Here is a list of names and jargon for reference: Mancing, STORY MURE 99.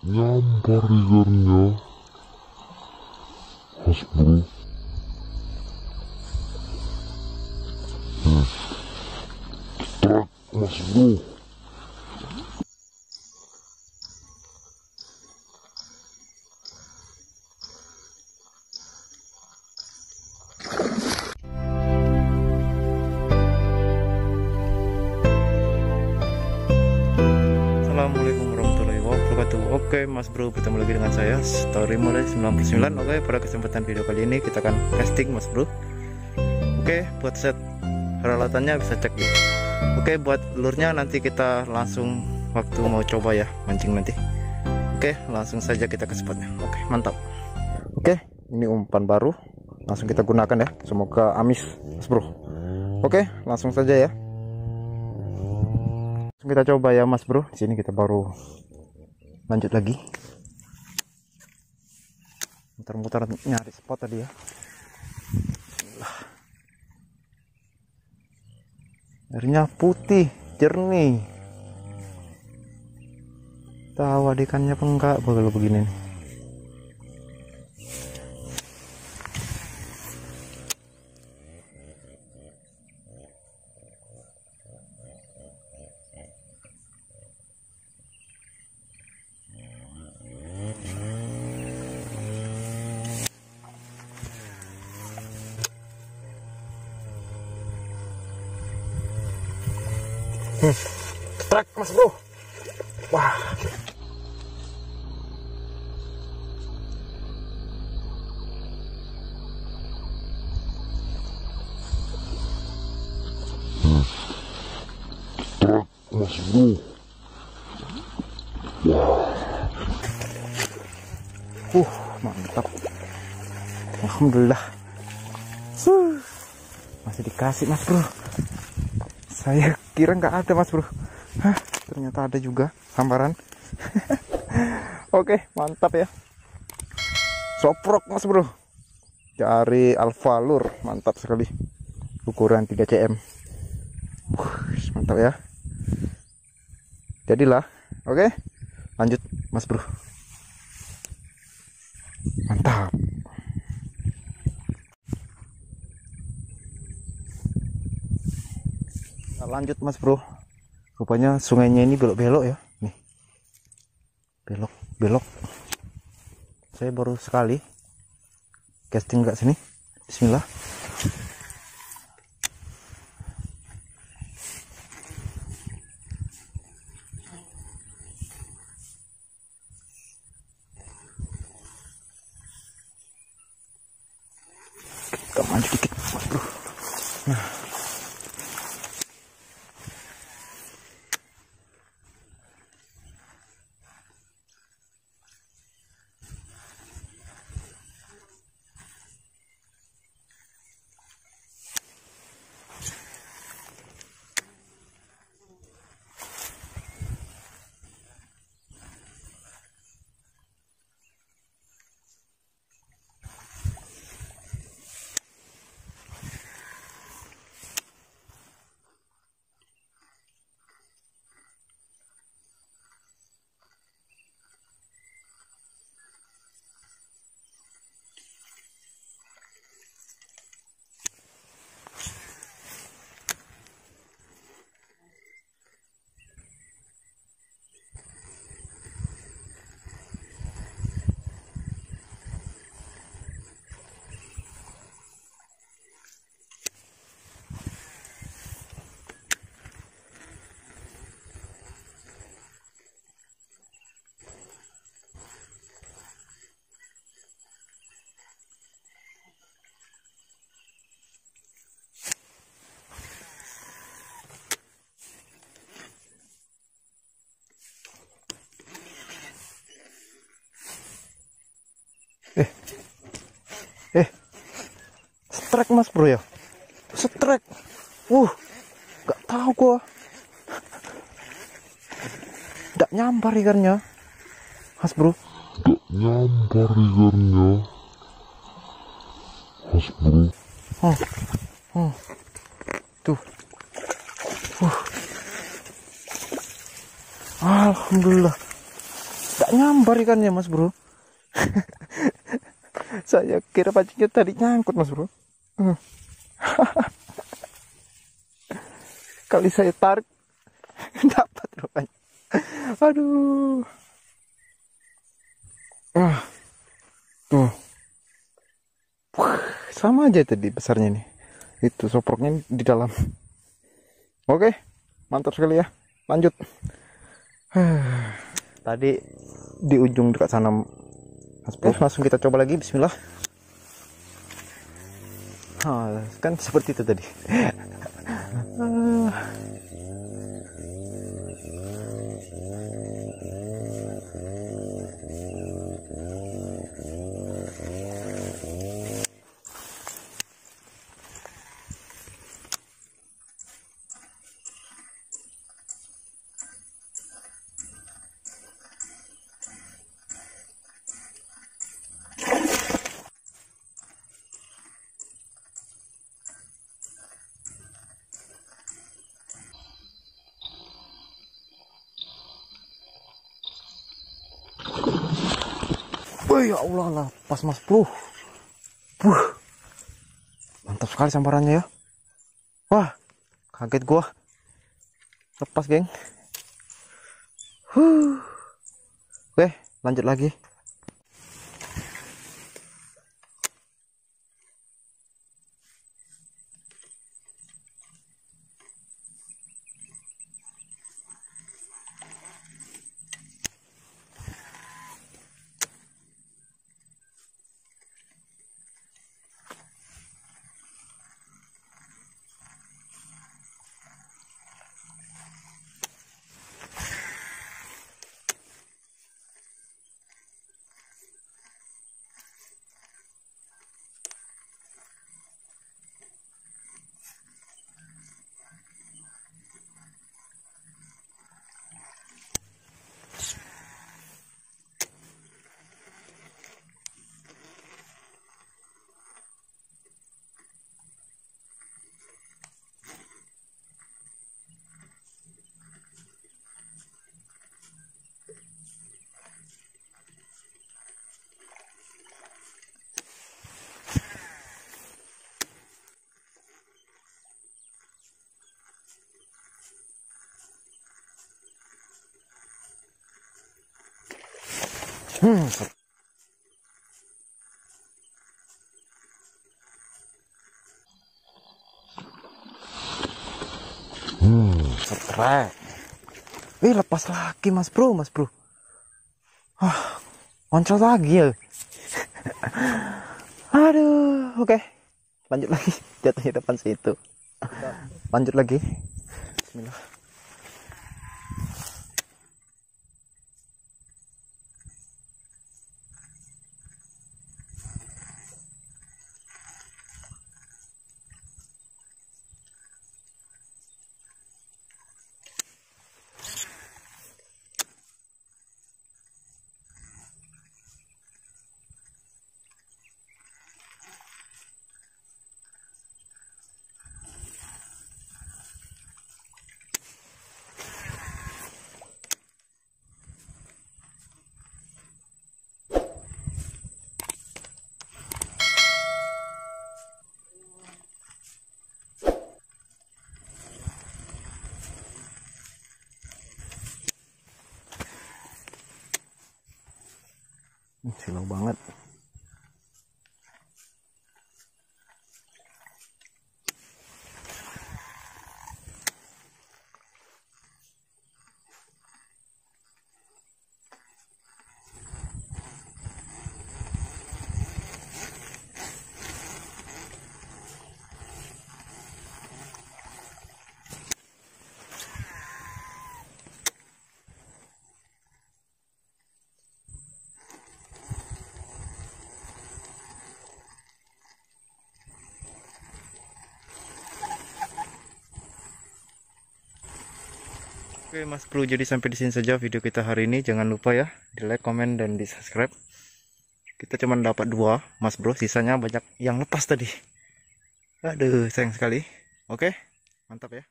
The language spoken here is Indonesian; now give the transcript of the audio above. Nyampar triggernya khas bro. Truk mas bro. Assalamualaikum warahmatullahi wabarakatuh. Oke mas bro, bertemu lagi dengan saya Story Mure 99. Oke, pada kesempatan video kali ini kita akan casting mas bro. Oke, buat set peralatannya bisa cek gitu. Oke, buat lurnya nanti kita langsung waktu mau coba ya mancing nanti. Oke, langsung saja kita ke spotnya. Oke, mantap. Oke, ini umpan baru, langsung kita gunakan ya, semoga amis mas bro. Oke, langsung saja ya, kita coba ya mas bro. Di sini kita baru lanjut lagi muter-muter nyari spot tadi ya. Airnya putih jernih, tahu adikannya apa enggak kalau begini nih. Truk mas bro. Wah, truk mas bro. Wah, mantap. Alhamdulillah, masih dikasih mas bro. Saya kira nggak ada mas bro. Hah, ternyata ada juga hamparan. Oke, mantap ya. Soprok mas bro, cari alfa lur, mantap sekali. Ukuran 3 cm. Mantap ya. Jadilah. Oke, lanjut mas bro. Mantap. Lanjut mas bro, rupanya sungainya ini belok-belok ya nih, belok-belok. Saya baru sekali casting nggak sini. Bismillah. Kita maju dikit mas bro. Nah, strek mas bro ya, strek. Gak tahu gua, gak nyampar ikannya mas bro, gak nyampar ikannya mas bro. Tuh, alhamdulillah Gak nyambar ikannya, Mas Bro. Saya kira pancingnya tadi nyangkut, Mas Bro. Kali saya tarik dapat rupanya. Aduh. Tuh. Sama aja tadi besarnya nih. Itu soproknya di dalam. Oke, mantap sekali ya. Lanjut. Tadi di ujung dekat sana, Mas Bro. Langsung kita coba lagi. Bismillah. Kan seperti itu tadi. Ya Allah lah, pas Mas Bro. Mantap sekali samparannya ya. Wah, kaget gua. Lepas, geng. Oke, lanjut lagi. Strike. Wih, lepas lagi Mas Bro, Mas Bro. Ngoncol lagi ya. Aduh, oke. Lanjut lagi, jatuhnya depan situ. Lanjut lagi. Bismillah. Silau banget. Oke Mas Bro, jadi sampai di sini saja video kita hari ini. Jangan lupa ya di like, komen, dan di subscribe. Kita cuma dapat 2 Mas Bro, sisanya banyak yang lepas tadi. Aduh, sayang sekali. Oke, mantap ya.